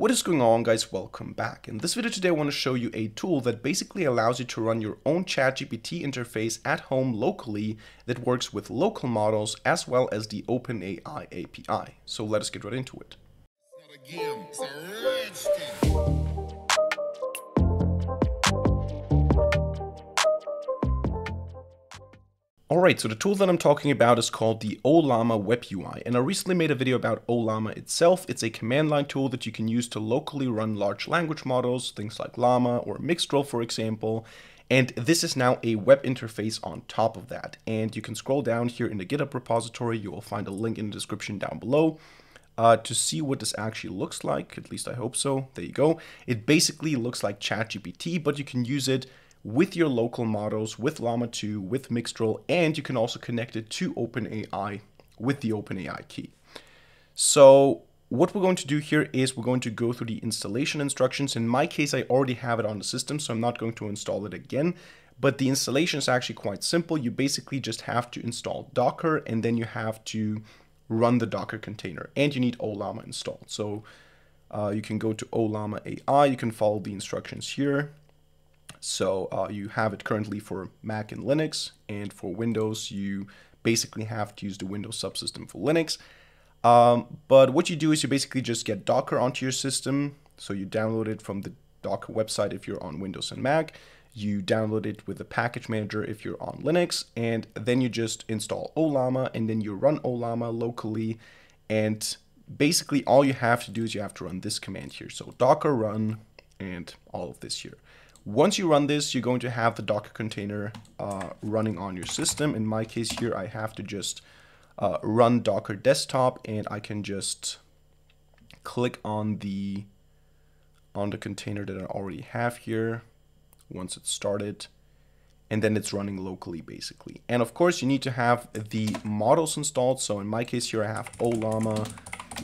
What is going on, guys? Welcome back. In this video today, I want to show you a tool that basically allows you to run your own ChatGPT interface at home locally that works with local models as well as the OpenAI API. So let us get right into it. Alright, so the tool that I'm talking about is called the Ollama WebUI, and I recently made a video about Ollama itself. It's a command line tool that you can use to locally run large language models, things like Llama or Mixtral, for example. And this is now a web interface on top of that. And you can scroll down here in the GitHub repository. You will find a link in the description down below to see what this actually looks like. At least I hope so. There you go. It basically looks like ChatGPT, but you can use it with your local models, with Llama 2, with Mixtral, and you can also connect it to OpenAI with the OpenAI key. So what we're going to do here is we're going to go through the installation instructions. In my case, I already have it on the system, so I'm not going to install it again, but the installation is actually quite simple. You basically just have to install Docker, and then you have to run the Docker container, and you need Ollama installed. So you can go to Ollama AI, you can follow the instructions here. So you have it currently for Mac and Linux, and for Windows, you basically have to use the Windows Subsystem for Linux. But what you do is you basically just get Docker onto your system. So you download it from the Docker website if you're on Windows and Mac. You download it with the package manager if you're on Linux, and then you just install Ollama, and then you run Ollama locally. And basically all you have to do is you have to run this command here. So Docker run and all of this here. Once you run this, you're going to have the Docker container running on your system. In my case here, I have to just run Docker desktop, and I can just click on the container that I already have here once it's started, and then it's running locally basically. And of course, you need to have the models installed. So in my case here, I have Ollama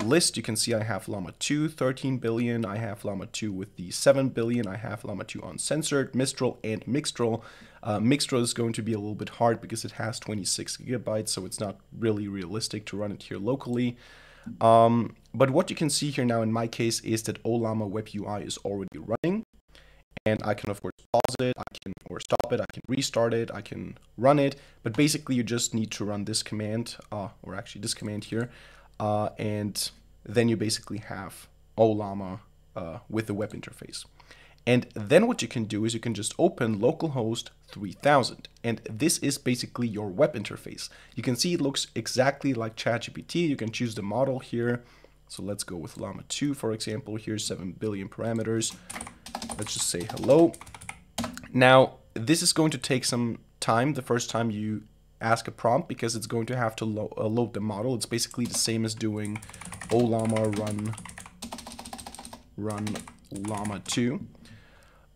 list. You can see I have Llama 2, 13 billion. I have Llama 2 with the 7 billion. I have Llama 2 uncensored, Mistral, and Mixtral. Mixtral is going to be a little bit hard because it has 26 gigabytes, so it's not really realistic to run it here locally. But what you can see here now in my case is that Ollama WebUI is already running. And I can, of course, pause it, I can or stop it, I can restart it, I can run it. But basically, you just need to run this command, or actually this command here. And then you basically have Ollama with the web interface. And then what you can do is you can just open localhost 3000. And this is basically your web interface. You can see it looks exactly like ChatGPT. You can choose the model here. So let's go with Llama 2, for example. Here's 7 billion parameters. Let's just say hello. Now, this is going to take some time the first time you ask a prompt, because it's going to have to load the model. It's basically the same as doing Ollama run Llama 2.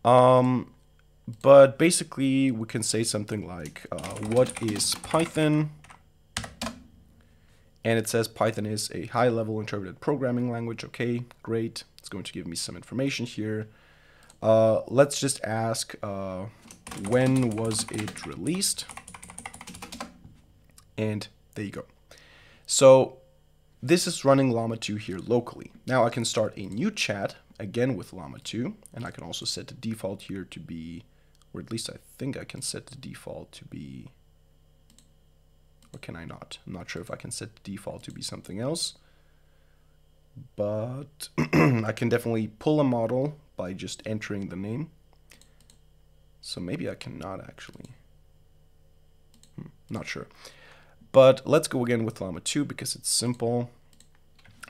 But basically, we can say something like, what is Python? And it says Python is a high-level interpreted programming language. Okay, great. It's going to give me some information here. Let's just ask, when was it released? And there you go. So this is running Llama 2 here locally. Now I can start a new chat again with Llama 2, and I can also set the default here to be, or at least I think I can set the default to be, or can I not? I'm not sure if I can set the default to be something else, but I can definitely pull a model by just entering the name. So maybe I cannot actually, not sure. But let's go again with Llama 2 because it's simple.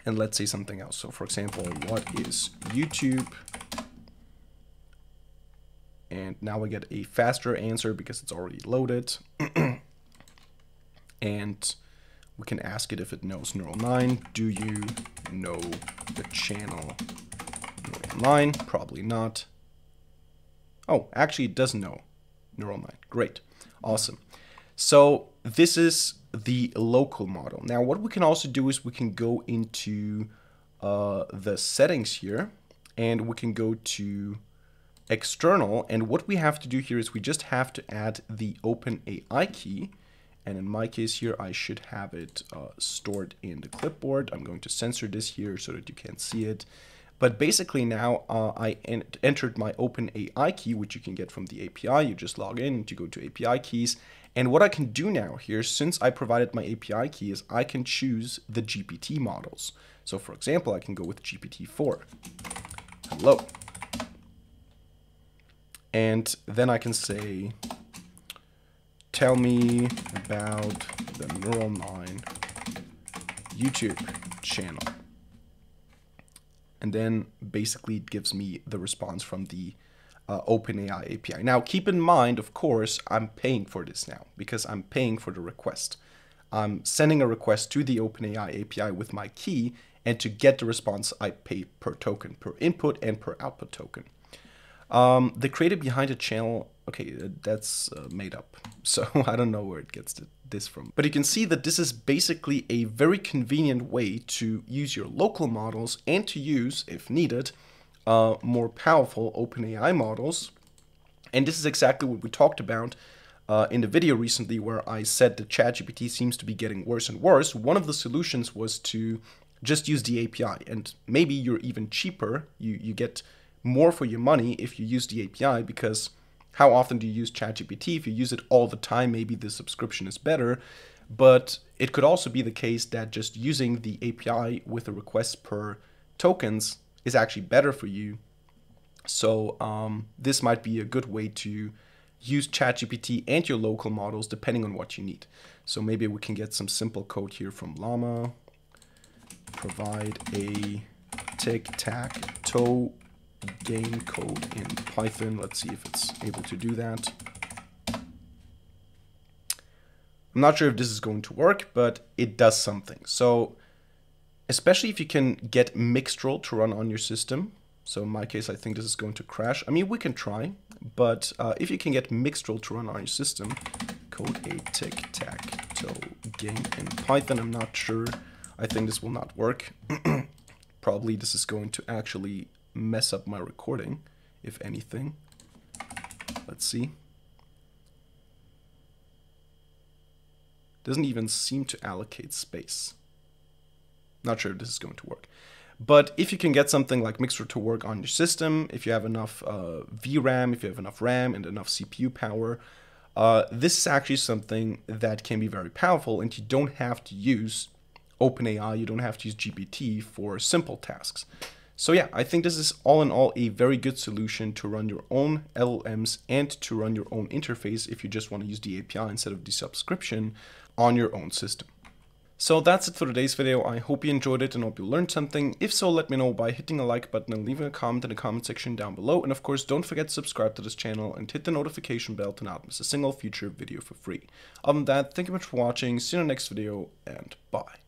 And let's say something else. So for example, what is YouTube? And now I get a faster answer because it's already loaded. And we can ask it if it knows NeuralNine. Do you know the channel NeuralNine? Probably not. Oh, actually it does know NeuralNine. Great, awesome. So this is the local model. Now, what we can also do is we can go into the settings here, and we can go to external. And what we have to do here is we just have to add the OpenAI key. And in my case here, I should have it stored in the clipboard. I'm going to censor this here so that you can't see it. But basically now I entered my OpenAI key, which you can get from the API. You just log in, you go to API keys. And what I can do now here, since I provided my API key, is I can choose the GPT models. So for example, I can go with GPT-4. Hello. And then I can say, tell me about the NeuralNine YouTube channel. And then basically it gives me the response from the OpenAI API. Now, keep in mind, of course, I'm paying for this now because I'm paying for the request. I'm sending a request to the OpenAI API with my key, and to get the response, I pay per token, per input and per output token. The creator behind the channel, okay, that's made up. So I don't know where it gets this from. But you can see that this is basically a very convenient way to use your local models and to use, if needed, more powerful OpenAI models. And this is exactly what we talked about in the video recently, where I said that ChatGPT seems to be getting worse and worse. One of the solutions was to just use the API, and maybe you're even cheaper. You get more for your money if you use the API, because how often do you use ChatGPT? If you use it all the time, maybe the subscription is better. But it could also be the case that just using the API with a request per tokens is actually better for you. So this might be a good way to use ChatGPT and your local models depending on what you need. So maybe we can get some simple code here from Llama. Provide a tic-tac-toe game code in Python. Let's see if it's able to do that. I'm not sure if this is going to work, but it does something. So especially if you can get Mixtral to run on your system. So in my case, I think this is going to crash. I mean, we can try, but if you can get Mixtral to run on your system, code a tic-tac-toe game in Python. I'm not sure. I think this will not work. Probably this is going to actually mess up my recording, if anything. Let's see. Doesn't even seem to allocate space. Not sure if this is going to work. But if you can get something like Mixtral to work on your system, if you have enough VRAM, if you have enough RAM and enough CPU power, this is actually something that can be very powerful, and you don't have to use OpenAI, you don't have to use GPT for simple tasks. So yeah, I think this is all in all a very good solution to run your own LLMs and to run your own interface if you just want to use the API instead of the subscription on your own system. So that's it for today's video. I hope you enjoyed it and hope you learned something. If so, let me know by hitting a like button and leaving a comment in the comment section down below. And of course, don't forget to subscribe to this channel and hit the notification bell to not miss a single future video for free. Other than that, thank you much for watching. See you in the next video, and bye.